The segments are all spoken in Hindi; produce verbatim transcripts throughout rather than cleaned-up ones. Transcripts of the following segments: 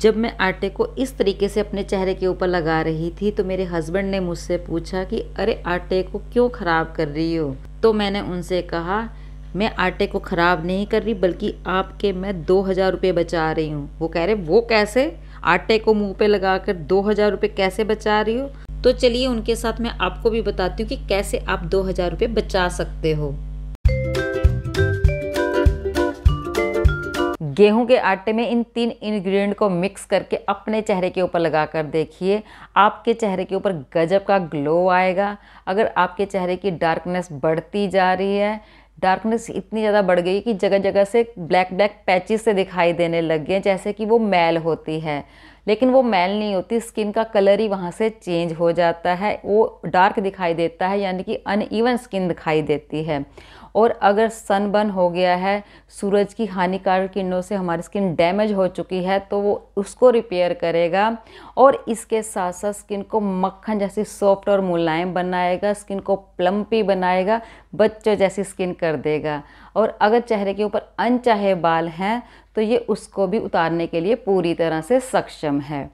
जब मैं आटे को इस तरीके से अपने चेहरे के ऊपर लगा रही थी तो मेरे हस्बैंड ने मुझसे पूछा कि अरे आटे को क्यों ख़राब कर रही हो। तो मैंने उनसे कहा मैं आटे को ख़राब नहीं कर रही, बल्कि आपके मैं दो हज़ार रुपये बचा रही हूँ। वो कह रहे वो कैसे, आटे को मुंह पे लगाकर दो हज़ार रुपये कैसे बचा रही हो। तो चलिए उनके साथ मैं आपको भी बताती हूँ कि कैसे आप दो हज़ार रुपये बचा सकते हो। गेहूं के आटे में इन तीन इंग्रेडिएंट को मिक्स करके अपने चेहरे के ऊपर लगा कर देखिए, आपके चेहरे के ऊपर गजब का ग्लो आएगा। अगर आपके चेहरे की डार्कनेस बढ़ती जा रही है, डार्कनेस इतनी ज़्यादा बढ़ गई कि जगह जगह से ब्लैक ब्लैक पैचेस से दिखाई देने लग गए, जैसे कि वो मैल होती है, लेकिन वो मैल नहीं होती, स्किन का कलर ही वहाँ से चेंज हो जाता है, वो डार्क दिखाई देता है, यानी कि अनइवन स्किन दिखाई देती है। और अगर सनबर्न हो गया है, सूरज की हानिकारक किरणों से हमारी स्किन डैमेज हो चुकी है, तो वो उसको रिपेयर करेगा और इसके साथ साथ स्किन को मक्खन जैसी सॉफ्ट और मुलायम बनाएगा, स्किन को प्लम्पी बनाएगा, बच्चों जैसी स्किन कर देगा। और अगर चेहरे के ऊपर अनचाहे बाल हैं तो ये उसको भी उतारने के लिए पूरी तरह से सक्षम है।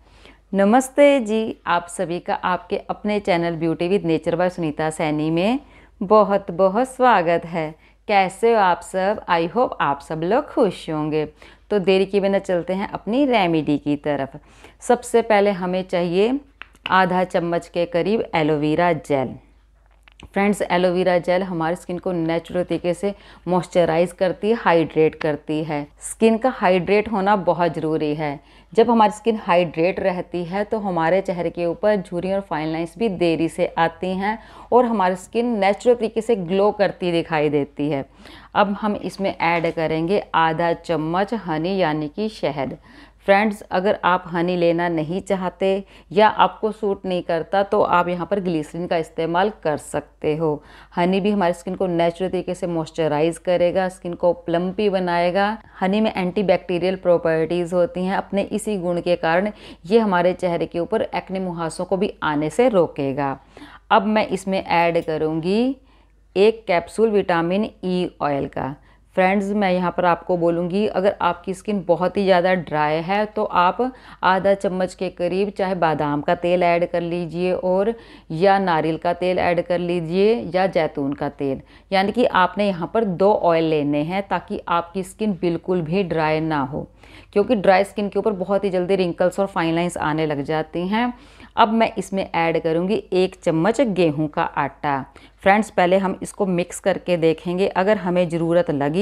नमस्ते जी, आप सभी का आपके अपने channel beauty with nature by Sunita Saini में बहुत बहुत स्वागत है। कैसे हो आप सब? आई होप आप सब लोग खुश होंगे। तो देरी किए बिना चलते हैं अपनी रेमेडी की तरफ। सबसे पहले हमें चाहिए आधा चम्मच के करीब aloe vera gel. Friends, aloe vera gel हमारी स्किन को नेचुरल तरीके से मॉइस्चराइज करती है, हाइड्रेट करती है। स्किन का हाइड्रेट होना बहुत ज़रूरी है। जब हमारी स्किन हाइड्रेट रहती है तो हमारे चेहरे के ऊपर झुर्रियाँ और फाइन लाइंस भी देरी से आती हैं और हमारी स्किन नेचुरल तरीके से ग्लो करती दिखाई देती है। अब हम इसमें ऐड करेंगे आधा चम्मच हनी यानी कि शहद। फ्रेंड्स, अगर आप हनी लेना नहीं चाहते या आपको सूट नहीं करता तो आप यहाँ पर ग्लिसरीन का इस्तेमाल कर सकते हो। हनी भी हमारी स्किन को नेचुरल तरीके से मॉइस्चराइज़ करेगा, स्किन को प्लम्पी बनाएगा। हनी में एंटीबैक्टीरियल प्रॉपर्टीज़ होती हैं, अपने इसी गुण के कारण ये हमारे चेहरे के ऊपर एक्ने मुहासों को भी आने से रोकेगा। अब मैं इसमें ऐड करूँगी एक कैप्सूल विटामिन ई ऑयल का। फ्रेंड्स, मैं यहाँ पर आपको बोलूँगी अगर आपकी स्किन बहुत ही ज़्यादा ड्राई है तो आप आधा चम्मच के करीब चाहे बादाम का तेल ऐड कर लीजिए और या नारियल का तेल ऐड कर लीजिए या जैतून का तेल, यानी कि आपने यहाँ पर दो ऑयल लेने हैं ताकि आपकी स्किन बिल्कुल भी ड्राई ना हो, क्योंकि ड्राई स्किन के ऊपर बहुत ही जल्दी रिंकल्स और फाइन लाइंस आने लग जाती हैं। अब मैं इसमें ऐड करूँगी एक चम्मच गेहूँ का आटा। फ्रेंड्स, पहले हम इसको मिक्स करके देखेंगे, अगर हमें ज़रूरत लगी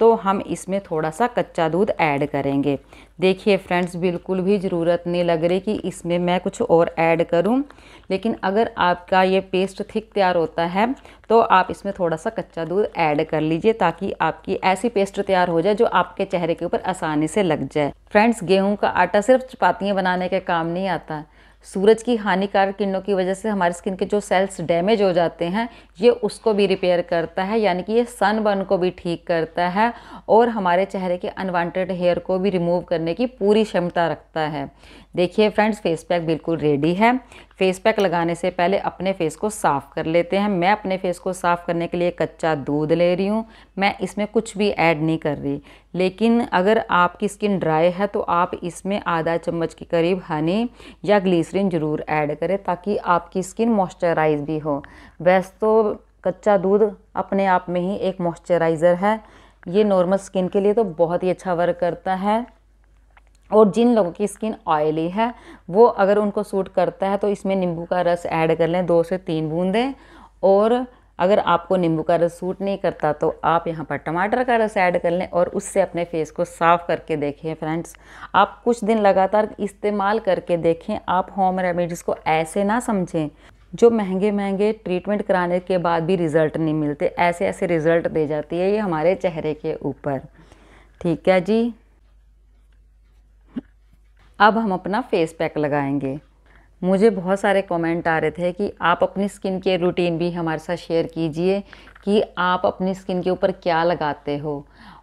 तो हम इसमें थोड़ा सा कच्चा दूध ऐड करेंगे। देखिए फ्रेंड्स, बिल्कुल भी ज़रूरत नहीं लग रही कि इसमें मैं कुछ और ऐड करूं, लेकिन अगर आपका ये पेस्ट थिक तैयार होता है तो आप इसमें थोड़ा सा कच्चा दूध ऐड कर लीजिए ताकि आपकी ऐसी पेस्ट तैयार हो जाए जो आपके चेहरे के ऊपर आसानी से लग जाए। फ्रेंड्स, गेहूँ का आटा सिर्फ चपातियाँ बनाने के काम नहीं आता। सूरज की हानिकारक किरणों की वजह से हमारी स्किन के जो सेल्स डैमेज हो जाते हैं ये उसको भी रिपेयर करता है, यानी कि ये सनबर्न को भी ठीक करता है और हमारे चेहरे के अनवांटेड हेयर को भी रिमूव करने की पूरी क्षमता रखता है। देखिए फ्रेंड्स, फेस पैक बिल्कुल रेडी है। फेस पैक लगाने से पहले अपने फेस को साफ़ कर लेते हैं। मैं अपने फेस को साफ़ करने के लिए कच्चा दूध ले रही हूँ, मैं इसमें कुछ भी ऐड नहीं कर रही। लेकिन अगर आपकी स्किन ड्राई है तो आप इसमें आधा चम्मच के करीब हनी या ग्लिसरीन ज़रूर ऐड करें ताकि आपकी स्किन मॉइस्चराइज भी हो। वैसे तो कच्चा दूध अपने आप में ही एक मॉइस्चराइज़र है, ये नॉर्मल स्किन के लिए तो बहुत ही अच्छा वर्क करता है। और जिन लोगों की स्किन ऑयली है वो अगर उनको सूट करता है तो इसमें नींबू का रस ऐड कर लें, दो से तीन बूंदें। और अगर आपको नींबू का रस सूट नहीं करता तो आप यहाँ पर टमाटर का रस ऐड कर लें और उससे अपने फेस को साफ़ करके देखें। फ्रेंड्स, आप कुछ दिन लगातार इस्तेमाल करके देखें। आप होम रेमेडीज़ को ऐसे ना समझें जो महंगे महंगे ट्रीटमेंट कराने के बाद भी रिज़ल्ट नहीं मिलते, ऐसे ऐसे रिज़ल्ट दे जाती है ये हमारे चेहरे के ऊपर। ठीक है जी, अब हम अपना फेस पैक लगाएंगे। मुझे बहुत सारे कमेंट आ रहे थे कि आप अपनी स्किन के रूटीन भी हमारे साथ शेयर कीजिए कि आप अपनी स्किन के ऊपर क्या लगाते हो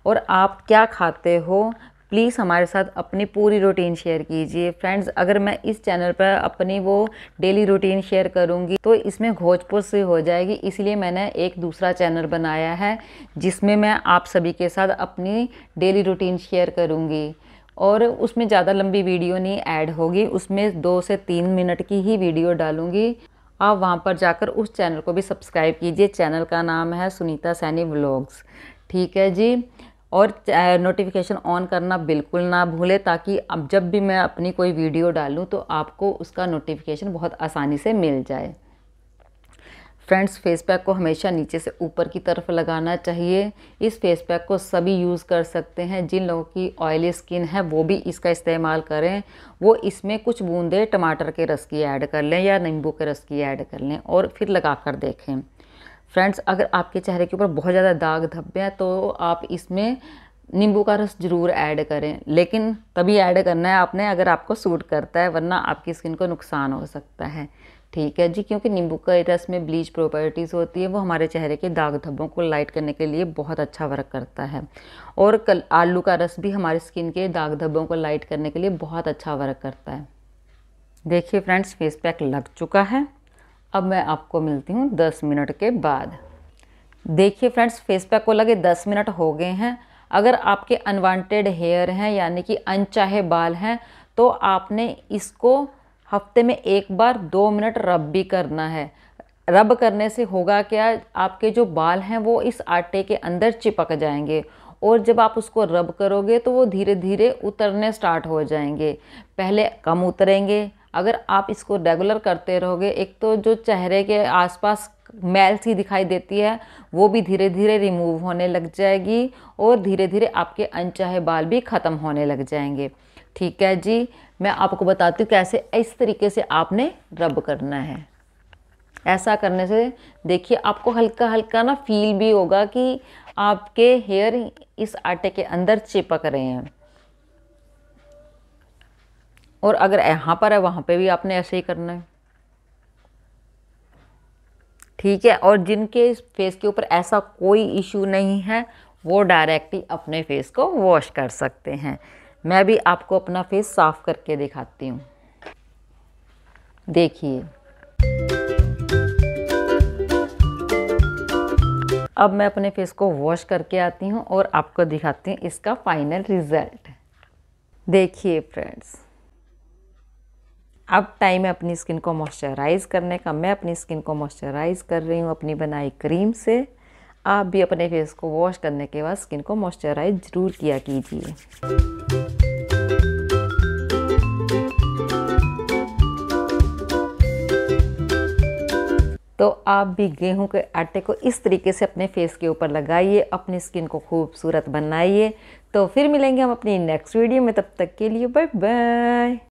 और आप क्या खाते हो। प्लीज़ हमारे साथ अपनी पूरी रूटीन शेयर कीजिए। फ्रेंड्स, अगर मैं इस चैनल पर अपनी वो डेली रूटीन शेयर करूंगी तो इसमें घोचपुच सी हो जाएगी, इसलिए मैंने एक दूसरा चैनल बनाया है जिसमें मैं आप सभी के साथ अपनी डेली रूटीन शेयर करूंगी। और उसमें ज़्यादा लंबी वीडियो नहीं ऐड होगी, उसमें दो से तीन मिनट की ही वीडियो डालूंगी। आप वहाँ पर जाकर उस चैनल को भी सब्सक्राइब कीजिए। चैनल का नाम है सुनीता सैनी व्लॉग्स, ठीक है जी। और नोटिफिकेशन ऑन करना बिल्कुल ना भूलें, ताकि अब जब भी मैं अपनी कोई वीडियो डालूं तो आपको उसका नोटिफिकेशन बहुत आसानी से मिल जाए। फ्रेंड्स, फेस पैक को हमेशा नीचे से ऊपर की तरफ लगाना चाहिए। इस फेस पैक को सभी यूज़ कर सकते हैं। जिन लोगों की ऑयली स्किन है वो भी इसका इस्तेमाल करें। वो इसमें कुछ बूंदे टमाटर के रस की ऐड कर लें या नींबू के रस की ऐड कर लें और फिर लगा कर देखें। फ्रेंड्स, अगर आपके चेहरे के ऊपर बहुत ज़्यादा दाग धब्बे हैं तो आप इसमें नींबू का रस ज़रूर ऐड करें, लेकिन तभी ऐड करना है आपने अगर आपको सूट करता है, वरना आपकी स्किन को नुकसान हो सकता है, ठीक है जी। क्योंकि नींबू के रस में ब्लीच प्रॉपर्टीज़ होती है, वो हमारे चेहरे के दाग धब्बों को लाइट करने के लिए बहुत अच्छा वर्क करता है। और कल आलू का रस भी हमारी स्किन के दाग धब्बों को लाइट करने के लिए बहुत अच्छा वर्क करता है। देखिए फ्रेंड्स, फेस पैक लग चुका है। अब मैं आपको मिलती हूँ दस मिनट के बाद। देखिए फ्रेंड्स, फेस पैक को लगे दस मिनट हो गए हैं। अगर आपके अनवांटेड हेयर हैं यानी कि अनचाहे बाल हैं तो आपने इसको हफ्ते में एक बार दो मिनट रब भी करना है। रब करने से होगा क्या, आपके जो बाल हैं वो इस आटे के अंदर चिपक जाएंगे और जब आप उसको रब करोगे तो वो धीरे धीरे उतरने स्टार्ट हो जाएंगे। पहले कम उतरेंगे, अगर आप इसको रेगुलर करते रहोगे एक तो जो चेहरे के आसपास मैल सी दिखाई देती है वो भी धीरे धीरे रिमूव होने लग जाएगी और धीरे धीरे आपके अनचाहे बाल भी ख़त्म होने लग जाएंगे, ठीक है जी। मैं आपको बताती हूँ कैसे इस तरीके से आपने रब करना है। ऐसा करने से देखिए आपको हल्का हल्का ना फील भी होगा कि आपके हेयर इस आटे के अंदर चिपक रहे हैं। और अगर यहाँ पर है वहाँ पे भी आपने ऐसे ही करना है, ठीक है। और जिनके फेस के ऊपर ऐसा कोई इशू नहीं है वो डायरेक्टली अपने फेस को वॉश कर सकते हैं। मैं भी आपको अपना फेस साफ करके दिखाती हूँ। देखिए, अब मैं अपने फेस को वॉश करके आती हूँ और आपको दिखाती हूँ इसका फाइनल रिजल्ट। देखिए फ्रेंड्स, अब टाइम है अपनी स्किन को मॉइस्चराइज करने का। मैं अपनी स्किन को मॉइस्चराइज कर रही हूँ अपनी बनाई क्रीम से। आप भी अपने फेस को वॉश करने के बाद स्किन को मॉइस्चराइज ज़रूर किया कीजिए। तो आप भी गेहूं के आटे को इस तरीके से अपने फेस के ऊपर लगाइए, अपनी स्किन को खूबसूरत बनाइए। तो फिर मिलेंगे हम अपनी नेक्स्ट वीडियो में, तब तक के लिए बाय बाय।